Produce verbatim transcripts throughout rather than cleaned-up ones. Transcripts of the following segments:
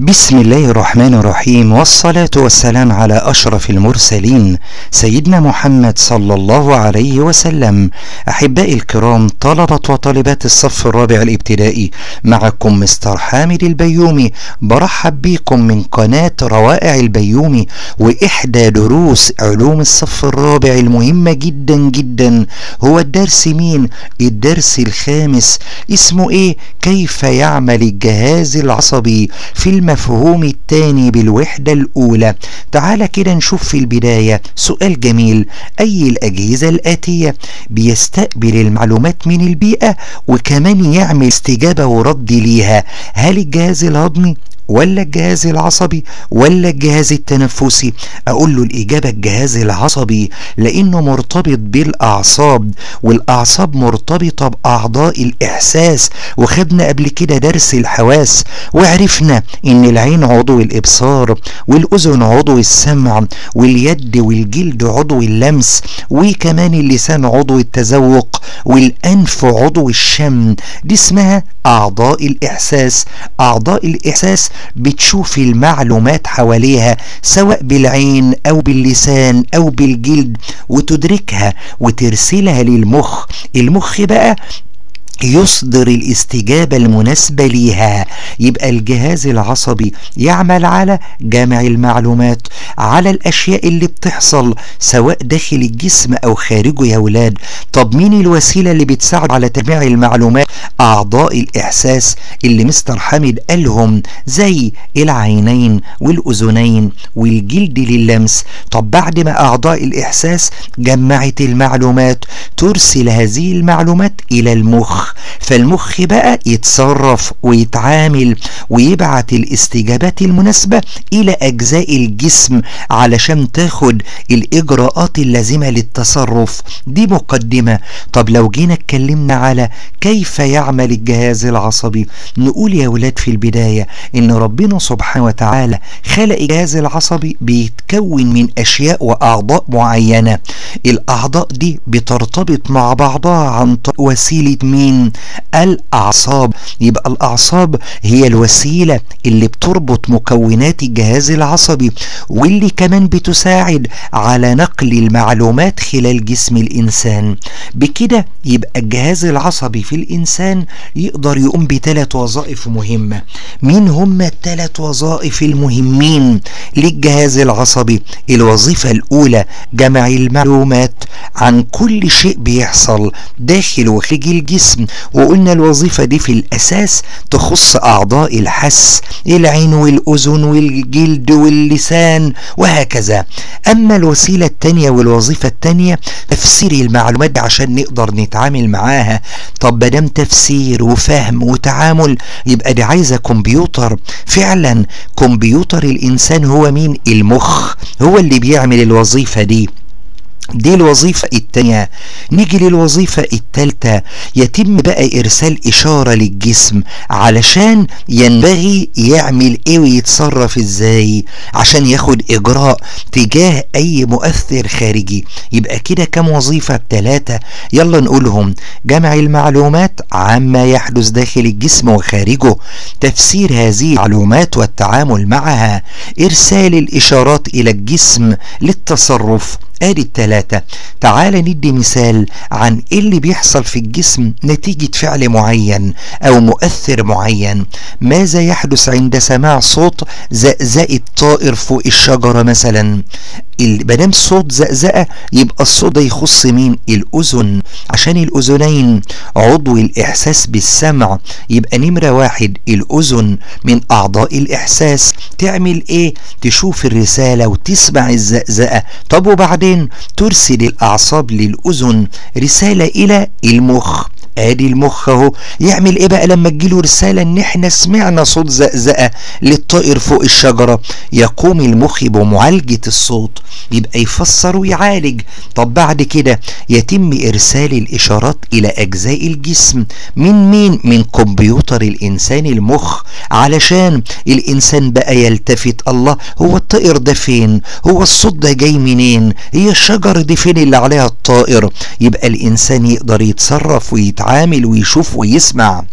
بسم الله الرحمن الرحيم، والصلاة والسلام على أشرف المرسلين سيدنا محمد صلى الله عليه وسلم. أحبائي الكرام، طلبة وطالبات الصف الرابع الابتدائي، معكم مستر حامد البيومي. برحب بكم من قناة روائع البيومي وإحدى دروس علوم الصف الرابع المهمة جدا جدا. هو الدرس مين؟ الدرس الخامس، اسمه ايه؟ كيف يعمل الجهاز العصبي في المفهوم الثاني بالوحدة الأولى. تعال كده نشوف في البداية سؤال جميل: أي الأجهزة الآتية بيستقبل المعلومات من البيئة وكمان يعمل استجابة ورد ليها؟ هل الجهاز الهضمي ولا الجهاز العصبي ولا الجهاز التنفسي؟ اقول له الاجابه الجهاز العصبي، لانه مرتبط بالاعصاب، والاعصاب مرتبطه باعضاء الاحساس. وخدنا قبل كده درس الحواس وعرفنا ان العين عضو الابصار، والاذن عضو السمع، واليد والجلد عضو اللمس، وكمان اللسان عضو التذوق، والانف عضو الشم. دي اسمها اعضاء الاحساس. اعضاء الاحساس بتشوف المعلومات حواليها سواء بالعين او باللسان او بالجلد، وتدركها وترسلها للمخ. المخ بقى يصدر الاستجابة المناسبة ليها. يبقى الجهاز العصبي يعمل على جمع المعلومات، على الأشياء اللي بتحصل سواء داخل الجسم أو خارجه يا ولاد. طب مين الوسيلة اللي بتساعد على تجميع المعلومات؟ أعضاء الإحساس اللي مستر حامد قالهم، زي العينين والأذنين والجلد للمس. طب بعد ما أعضاء الإحساس جمعت المعلومات، ترسل هذه المعلومات إلى المخ، فالمخ بقى يتصرف ويتعامل ويبعت الاستجابات المناسبة إلى أجزاء الجسم علشان تاخد الإجراءات اللازمة للتصرف. دي مقدمة. طب لو جينا اتكلمنا على كيف يعمل الجهاز العصبي، نقول يا ولاد في البداية إن ربنا سبحانه وتعالى خلق الجهاز العصبي بيتكون من أشياء وأعضاء معينة. الأعضاء دي بترتبط مع بعضها عن طريق وسيلة مين؟ الأعصاب. يبقى الأعصاب هي الوسيلة اللي بتربط مكونات الجهاز العصبي، واللي كمان بتساعد على نقل المعلومات خلال جسم الإنسان. بكده يبقى الجهاز العصبي في الإنسان يقدر يقوم بثلاث وظائف مهمة. مين هم الثلاث وظائف المهمين للجهاز العصبي؟ الوظيفة الأولى جمع المعلومات عن كل شيء بيحصل داخل وخارج الجسم، وقلنا الوظيفة دي في الأساس تخص أعضاء الحس، العين والأذن والجلد واللسان وهكذا. أما الوسيلة التانية والوظيفة التانية تفسير المعلومات عشان نقدر نتعامل معاها. طب ما دام تفسير وفهم وتعامل، يبقى دي عايزة كمبيوتر. فعلا كمبيوتر الإنسان هو مين؟ المخ، هو اللي بيعمل الوظيفة دي. دي الوظيفة التانية. نيجي للوظيفة التالتة، يتم بقى إرسال إشارة للجسم علشان ينبغي يعمل إيه ويتصرف إزاي عشان ياخد إجراء تجاه أي مؤثر خارجي. يبقى كده كم وظيفة؟ ثلاثة. يلا نقولهم: جمع المعلومات عما يحدث داخل الجسم وخارجه، تفسير هذه المعلومات والتعامل معها، إرسال الإشارات إلى الجسم للتصرف. ادي التلاتة. تعال ندي مثال عن ايه اللي بيحصل في الجسم نتيجة فعل معين او مؤثر معين. ماذا يحدث عند سماع صوت زقزقة طائر فوق الشجرة مثلا؟ مادام صوت زقزقة يبقى الصوت ده يخص مين؟ الأذن، عشان الأذنين عضو الإحساس بالسمع. يبقى نمرة واحد الأذن من أعضاء الإحساس، تعمل إيه؟ تشوف الرسالة وتسمع الزقزقة. طب وبعدين ترسل الأعصاب للأذن رسالة إلى المخ. ادي المخ اهو يعمل ايه بقى لما تجيله رساله ان احنا سمعنا صوت زقزقه للطائر فوق الشجره؟ يقوم المخ بمعالجه الصوت، يبقى يفسر ويعالج. طب بعد كده يتم ارسال الاشارات الى اجزاء الجسم من مين؟ من كمبيوتر الانسان المخ، علشان الانسان بقى يلتفت: الله، هو الطائر ده فين؟ هو الصوت ده جاي منين؟ هي الشجره دي فين اللي عليها الطائر؟ يبقى الانسان يقدر يتصرف ويتعامل ويشوف ويسمع.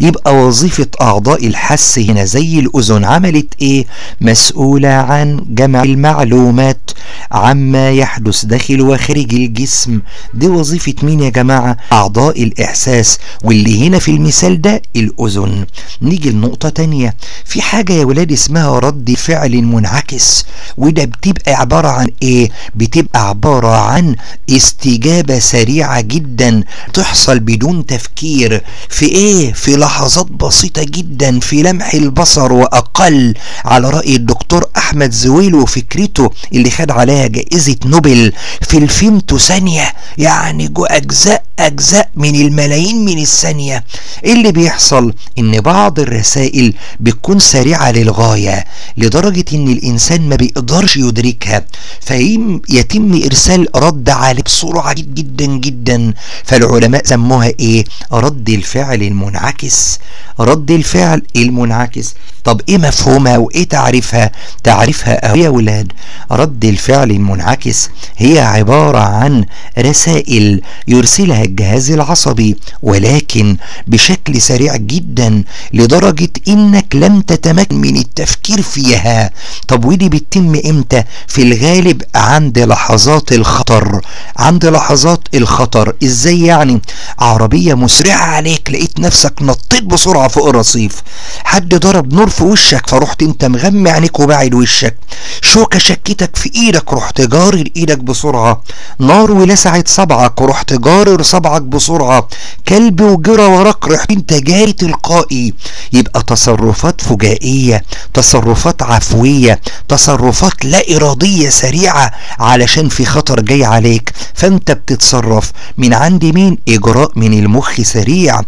يبقى وظيفة أعضاء الحس هنا زي الأذن عملت إيه؟ مسؤولة عن جمع المعلومات عما يحدث داخل وخارج الجسم. دي وظيفة مين يا جماعة؟ أعضاء الإحساس، واللي هنا في المثال ده الأذن. نيجي لنقطة تانية، في حاجة يا ولاد اسمها رد فعل منعكس، وده بتبقى عبارة عن إيه؟ بتبقى عبارة عن استجابة سريعة جدا تحصل بدون تفكير في إيه؟ في لحظات بسيطة جدا في لمح البصر وأقل، على رأي الدكتور أحمد زويل وفكرته اللي خد عليها جائزة نوبل في الفيمتو ثانية، يعني جو أجزاء أجزاء من الملايين من الثانية. اللي بيحصل إن بعض الرسائل بتكون سريعة للغاية لدرجة إن الإنسان ما بيقدرش يدركها، فيتم إرسال رد عليه بسرعة جدا جدا، فالعلماء سموها إيه؟ رد الفعل المنعكس. رد الفعل المنعكس. طب ايه مفهومها وايه تعريفها؟ تعريفها قوي يا ولاد. رد الفعل المنعكس هي عبارة عن رسائل يرسلها الجهاز العصبي ولكن بشكل سريع جدا لدرجة انك لم تتمكن من التفكير فيها. طب ودي بتتم امتى؟ في الغالب عند لحظات الخطر. عند لحظات الخطر ازاي يعني؟ عربية مسرعة عليك لقيت نفسك نطيت بسرعة فوق الرصيف، حد ضرب نور في وشك فرحت انت مغمى عينيك وباعد وشك، شوكة شكتك في ايدك رحت جارر ايدك بسرعة، نار ولسعت صبعك ورحت جارر صبعك بسرعة، كلب وجرى وراك رحت انت جاري تلقائي. يبقى تصرفات فجائية، تصرفات عفوية، تصرفات لا إرادية سريعة علشان في خطر جاي عليك، فانت بتتصرف من عند مين؟ إجراء من المخ سريع،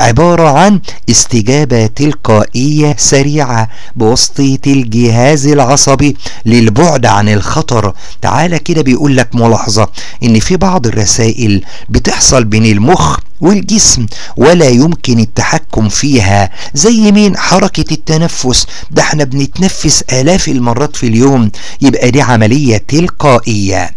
عبارة عن استجابة تلقائية سريعة بواسطة الجهاز العصبي للبعد عن الخطر. تعالى كده بيقول لك ملاحظة ان في بعض الرسائل بتحصل بين المخ والجسم ولا يمكن التحكم فيها، زي مين؟ حركة التنفس، ده احنا بنتنفس آلاف المرات في اليوم، يبقى دي عملية تلقائية.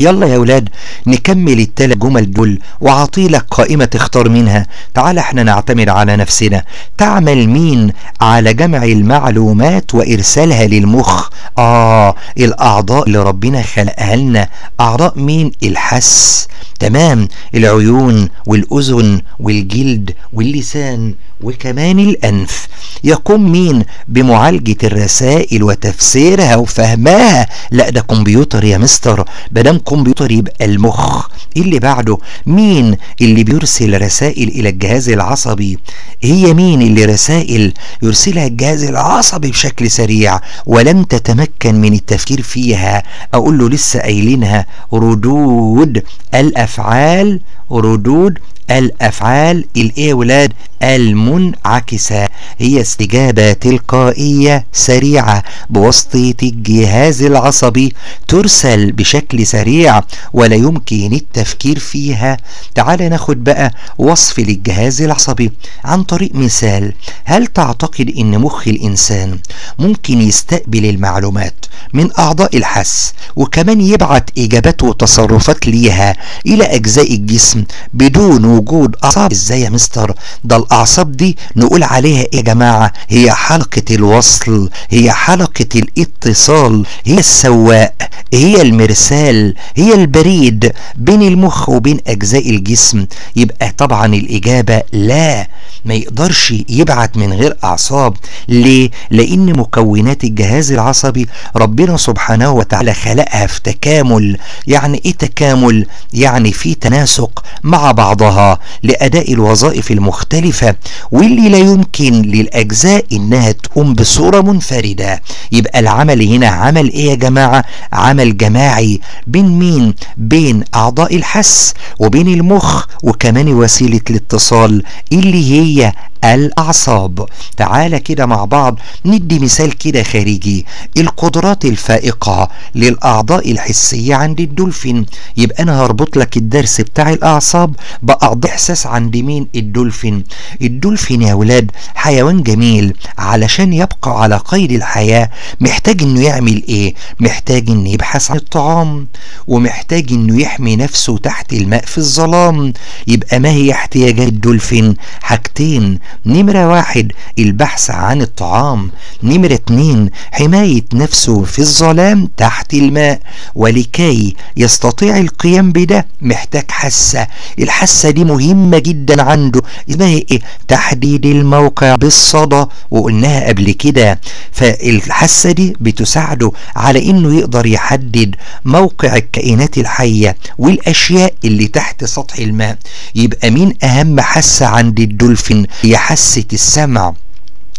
يلا يا ولاد نكمل التلات جمل دول وعطيلك قائمة تختار منها. تعال احنا نعتمد على نفسنا. تعمل مين على جمع المعلومات وإرسالها للمخ؟ آه الأعضاء اللي ربنا خلقها لنا. أعضاء مين؟ الحس، تمام، العيون والأذن والجلد واللسان وكمان الأنف. يقوم مين بمعالجة الرسائل وتفسيرها وفهمها؟ لا ده كمبيوتر يا مستر، بدام كمبيوتر يبقى المخ. اللي بعده مين اللي بيرسل رسائل إلى الجهاز العصبي؟ هي مين اللي رسائل يرسلها الجهاز العصبي بشكل سريع ولم تتمكن من التفكير فيها؟ أقول له لسه قايلينها، ردود الأفعال، ردود الأفعال الإيه يا ولاد؟ المنعكسة، هي استجابة تلقائية سريعة بواسطة الجهاز العصبي ترسل بشكل سريع ولا يمكن التفكير فيها. تعال ناخد بقى وصف للجهاز العصبي عن طريق مثال. هل تعتقد إن مخ الإنسان ممكن يستقبل المعلومات من أعضاء الحس وكمان يبعت إجابات وتصرفات ليها إلى أجزاء الجسم بدون وجود أعصاب؟ إزاي يا مستر؟ ده الأعصاب دي نقول عليها إيه يا جماعة؟ هي حلقة الوصل، هي حلقة الاتصال، هي السواق، هي المرسال، هي البريد بين المخ وبين أجزاء الجسم. يبقى طبعا الإجابة لا، ما يقدرش يبعت من غير أعصاب. ليه؟ لأن مكونات الجهاز العصبي ربنا سبحانه وتعالى خلقها في تكامل. يعني إيه تكامل؟ يعني في تناسق مع بعضها لأداء الوظائف المختلفة، واللي لا يمكن للأجزاء إنها تقوم بصورة منفردة. يبقى العمل هنا عمل إيه يا جماعة؟ عمل جماعي بين مين؟ بين أعضاء الحس وبين المخ وكمان وسيلة الاتصال اللي هي الأعصاب. تعالى كده مع بعض ندي مثال كده خارجي. القدرات الفائقة للأعضاء الحسية عند الدولفين. يبقى أنا هربط لك الدرس بتاع الأعصاب بأعضاء إحساس عند مين؟ الدولفين. الدولفين يا ولاد حيوان جميل، علشان يبقى على قيد الحياة محتاج إنه يعمل إيه؟ محتاج إنه يبحث عن الطعام، ومحتاج إنه يحمي نفسه تحت الماء في الظلام. يبقى ما هي احتياجات الدولفين؟ حاجتين نقطتين: نمرة واحد البحث عن الطعام، نمرة اتنين حماية نفسه في الظلام تحت الماء. ولكي يستطيع القيام بده محتاج حاسة، الحاسة دي مهمة جدا عنده، اسمها ايه؟ تحديد الموقع بالصدى، وقلناها قبل كده. فالحاسة دي بتساعده على انه يقدر يحدد موقع الكائنات الحية والاشياء اللي تحت سطح الماء. يبقى مين اهم حاسة عند الدولفين؟ هي حاسة السمع.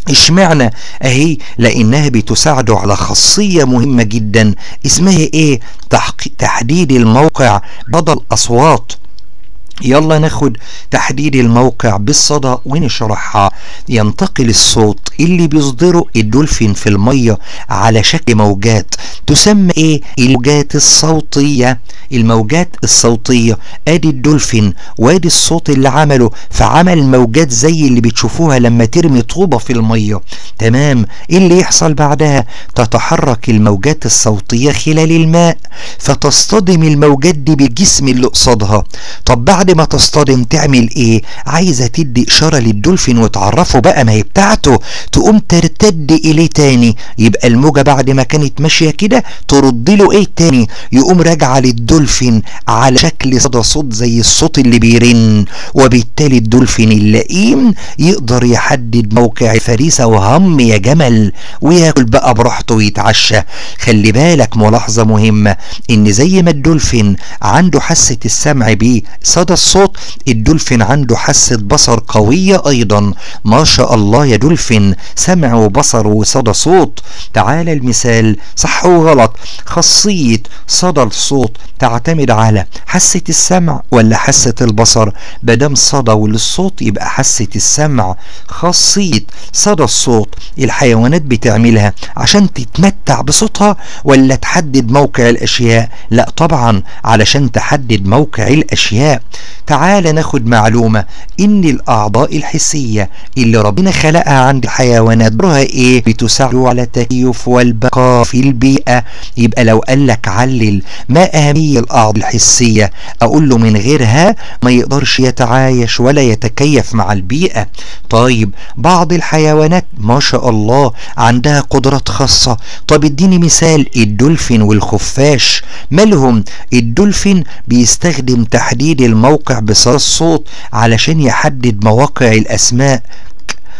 اشمعنى؟ اهي لانها بتساعده على خاصيه مهمه جدا اسمها ايه؟ تحديد الموقع بدل اصوات. يلا ناخد تحديد الموقع بالصدى ونشرحها. ينتقل الصوت اللي بيصدره الدولفين في الميه على شكل موجات تسمى ايه؟ الموجات الصوتيه. الموجات الصوتيه ادي الدولفين وادي الصوت اللي عمله، فعمل موجات زي اللي بتشوفوها لما ترمي طوبه في الميه. تمام. اللي يحصل بعدها تتحرك الموجات الصوتيه خلال الماء، فتصطدم الموجات دي بالجسم اللي قصادها. طب بعد بعد ما تصطدم تعمل ايه؟ عايزه تدي اشاره للدولفين وتعرفه بقى ما هي بتاعته، تقوم ترتد اليه تاني. يبقى الموجه بعد ما كانت ماشيه كده ترد له ايه تاني؟ يقوم راجعه للدولفين على شكل صدى صوت زي الصوت اللي بيرن، وبالتالي الدولفين اللئيم يقدر يحدد موقع الفريسه وهم يا جمل وياكل بقى براحته ويتعشى. خلي بالك ملاحظه مهمه، ان زي ما الدولفين عنده حاسه السمع بيه صدى الصوت، الدولفين عنده حاسة بصر قوية أيضا. ما شاء الله يا دولفين، سمع وبصر وصدى صوت. تعالى المثال صح وغلط. خاصية صدى الصوت تعتمد على حاسة السمع ولا حاسة البصر؟ بدام صدى وللصوت يبقى حاسة السمع. خاصية صدى الصوت الحيوانات بتعملها عشان تتمتع بصوتها ولا تحدد موقع الأشياء؟ لا طبعا، علشان تحدد موقع الأشياء. تعال ناخد معلومة ان الاعضاء الحسية اللي ربنا خلقها عند الحيوانات دورها ايه؟ بتساعده على التكيف والبقاء في البيئة. يبقى لو قالك علل ما اهمية الاعضاء الحسية، اقول له من غيرها ما يقدرش يتعايش ولا يتكيف مع البيئة. طيب بعض الحيوانات ما شاء الله عندها قدرات خاصة. طب اديني مثال. الدولفين والخفاش مالهم؟ الدولفين بيستخدم تحديد الموقع بصدى الصوت علشان يحدد مواقع الأسماء،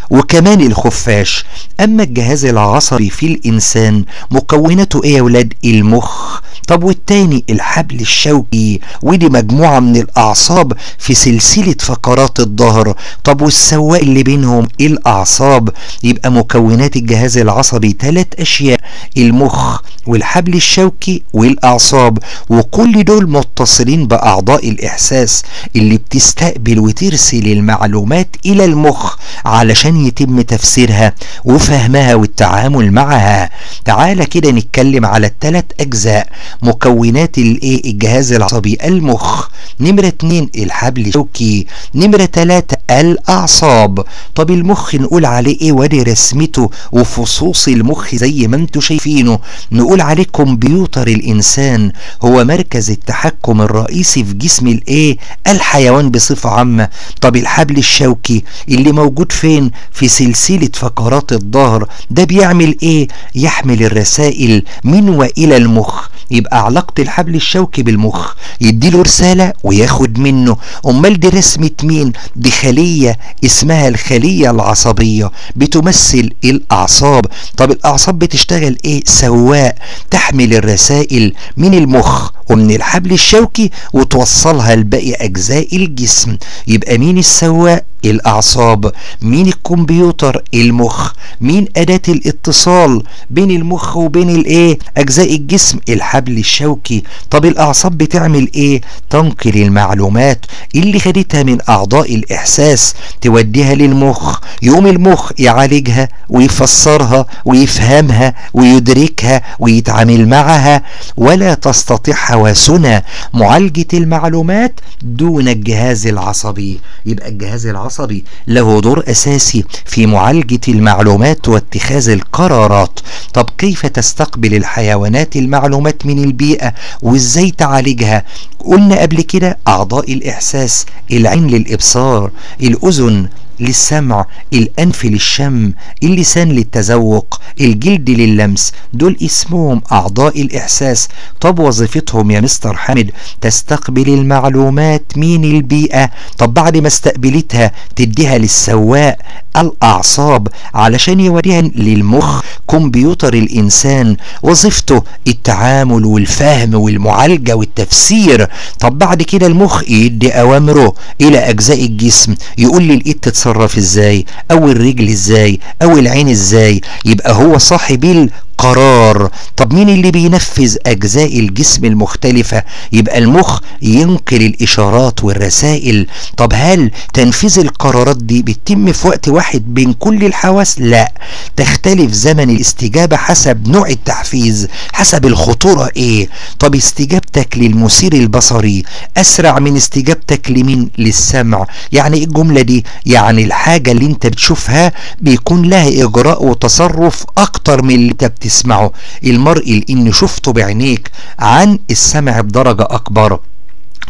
وكمان الخفاش. اما الجهاز العصبي في الانسان مكوناته ايه يا ولاد؟ المخ. طب والتاني الحبل الشوكي، ودي مجموعه من الاعصاب في سلسله فقرات الظهر. طب والسواق اللي بينهم؟ الاعصاب. يبقى مكونات الجهاز العصبي ثلاث اشياء: المخ والحبل الشوكي والاعصاب، وكل دول متصلين باعضاء الاحساس اللي بتستقبل وترسل المعلومات الى المخ علشان يتم تفسيرها وفهمها والتعامل معها. تعالى كده نتكلم على الثلاث اجزاء. مكونات الايه؟ الجهاز العصبي: المخ، نمرة اتنين الحبل الشوكي، نمرة تلاتة الاعصاب. طب المخ نقول عليه ايه؟ وادي رسمته وفصوص المخ زي ما انتم شايفينه. نقول عليه كمبيوتر الانسان، هو مركز التحكم الرئيسي في جسم الايه؟ الحيوان بصفة عامة. طب الحبل الشوكي اللي موجود فين؟ في سلسلة فقرات الظهر، ده بيعمل ايه؟ يحمل الرسائل من والى المخ. يبقى علاقة الحبل الشوكي بالمخ، يديله رسالة وياخد منه. امال دي رسمة مين؟ دي خلية اسمها الخلية العصبية بتمثل الاعصاب. طب الاعصاب بتشتغل ايه؟ سواق، تحمل الرسائل من المخ ومن الحبل الشوكي وتوصلها لباقي اجزاء الجسم. يبقى مين السواق؟ الاعصاب. مين الكمبيوتر؟ المخ. مين اداة الاتصال بين المخ وبين الايه؟ اجزاء الجسم؟ الحبل الشوكي. طب الاعصاب بتعمل ايه؟ تنقل المعلومات اللي خدتها من اعضاء الاحساس توديها للمخ، يقوم المخ يعالجها ويفسرها ويفهمها ويدركها ويتعامل معها. ولا تستطيع حواسنا معالجة المعلومات دون الجهاز العصبي. يبقى الجهاز العصبي العصبي له دور أساسي في معالجة المعلومات واتخاذ القرارات. طب كيف تستقبل الحيوانات المعلومات من البيئة وإزاي تعالجها؟ قلنا قبل كده أعضاء الإحساس: العين للإبصار، الأذن للسمع، الأنف للشم، اللسان للتذوق، الجلد لللمس، دول اسمهم أعضاء الإحساس. طب وظيفتهم يا مستر حامد؟ تستقبل المعلومات من البيئة، طب بعد ما استقبلتها تديها للسواق، الأعصاب علشان يوريها للمخ، كمبيوتر الإنسان وظيفته التعامل والفهم والمعالجة والتفسير. طب بعد كده المخ يدي أوامره إلى أجزاء الجسم، يقول لي الإيد تتصرف إزاي، أو الرجل إزاي، أو العين إزاي، يبقى هو صاحب القرار. طب مين اللي بينفذ أجزاء الجسم المختلفة؟ يبقى المخ ينقل الإشارات والرسائل. طب هل تنفيذ القرارات دي بتتم في وقت واحد بين كل الحواس؟ لا، تختلف زمن الاستجابة حسب نوع التحفيز، حسب الخطورة ايه. طب استجابتك للمثير البصري أسرع من استجابتك لمين؟ للسمع. يعني ايه الجملة دي؟ يعني الحاجة اللي انت بتشوفها بيكون لها إجراء وتصرف أكتر من اللي انت تسمعه. المرء لأن شفته بعينيك عن السمع بدرجة أكبر.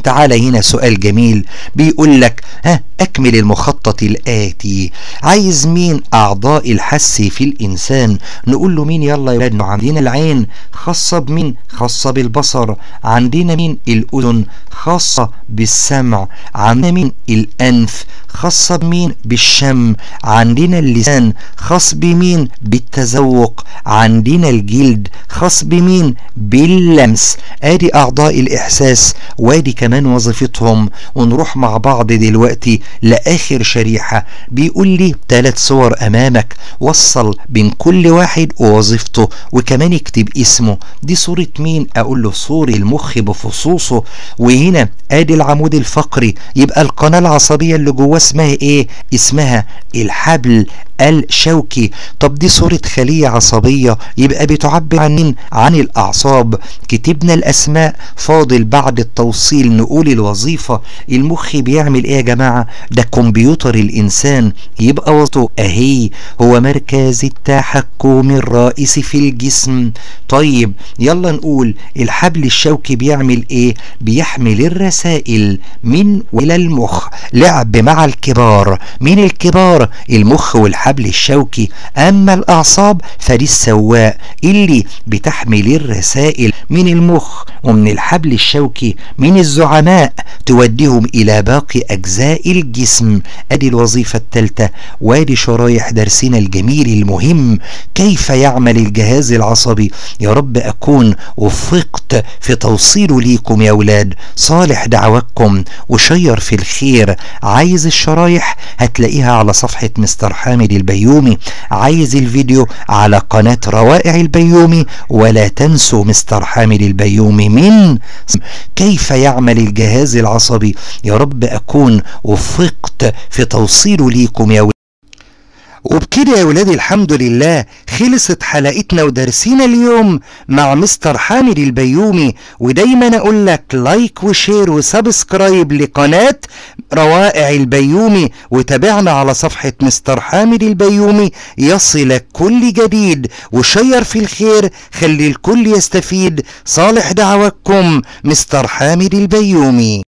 تعال هنا سؤال جميل بيقول لك ها أكمل المخطط الآتي. عايز مين أعضاء الحس في الإنسان؟ نقول له مين يلا يا ولادنا؟ عندنا العين خاصة بمين؟ خاصة بالبصر. عندنا مين؟ الأذن خاصة بالسمع. عندنا مين؟ الأنف خاصة بمين؟ بالشم. عندنا اللسان خاص بمين؟ بالتذوق. عندنا الجلد خاص بمين؟ باللمس. آدي أعضاء الإحساس وادي كمان وظيفتهم. ونروح مع بعض دلوقتي لآخر شريحة، بيقول لي ثلاث صور أمامك، وصل بين كل واحد ووظيفته، وكمان اكتب اسمه. دي صورة مين؟ أقول له صورة المخ بفصوصه، وهنا آدي العمود الفقري، يبقى القناة العصبية اللي جواه اسمها ايه؟ اسمها الحبل الشوكي. طب دي صورة خلية عصبية، يبقى بتعبر عن عن الأعصاب. كتبنا الأسماء، فاضل بعد التوصيل نقول الوظيفة. المخ بيعمل ايه يا جماعة؟ ده كمبيوتر الإنسان، يبقى وظيفته اهي، هو مركز التحكم الرئيسي في الجسم. طيب يلا نقول الحبل الشوكي بيعمل ايه؟ بيحمل الرسائل من وإلى المخ. لعب مع الكبار، مين الكبار؟ المخ والحبل الحبل الشوكي. أما الأعصاب فدي السواق اللي بتحمل الرسائل من المخ ومن الحبل الشوكي، من الزعماء توديهم إلى باقي أجزاء الجسم. أدي الوظيفة الثالثة، وادي شرايح درسنا الجميل المهم، كيف يعمل الجهاز العصبي. يا رب أكون وفقت في توصيله ليكم يا ولاد. صالح دعواتكم وشير في الخير. عايز الشرايح هتلاقيها على صفحة مستر حامد البيومي، عايز الفيديو على قناة روائع البيومي، ولا تنسوا مستر حامد البيومي من كيف يعمل الجهاز العصبي. يا رب أكون وفقت في توصيله ليكم يا ولاد. وبكده يا ولادي الحمد لله خلصت حلقتنا ودرسينا اليوم مع مستر حامد البيومي. ودايما اقول لك لايك وشير وسبسكرايب لقناة روائع البيومي، وتابعنا على صفحة مستر حامد البيومي يصلك كل جديد، وشير في الخير خلي الكل يستفيد. صالح دعواتكم مستر حامد البيومي.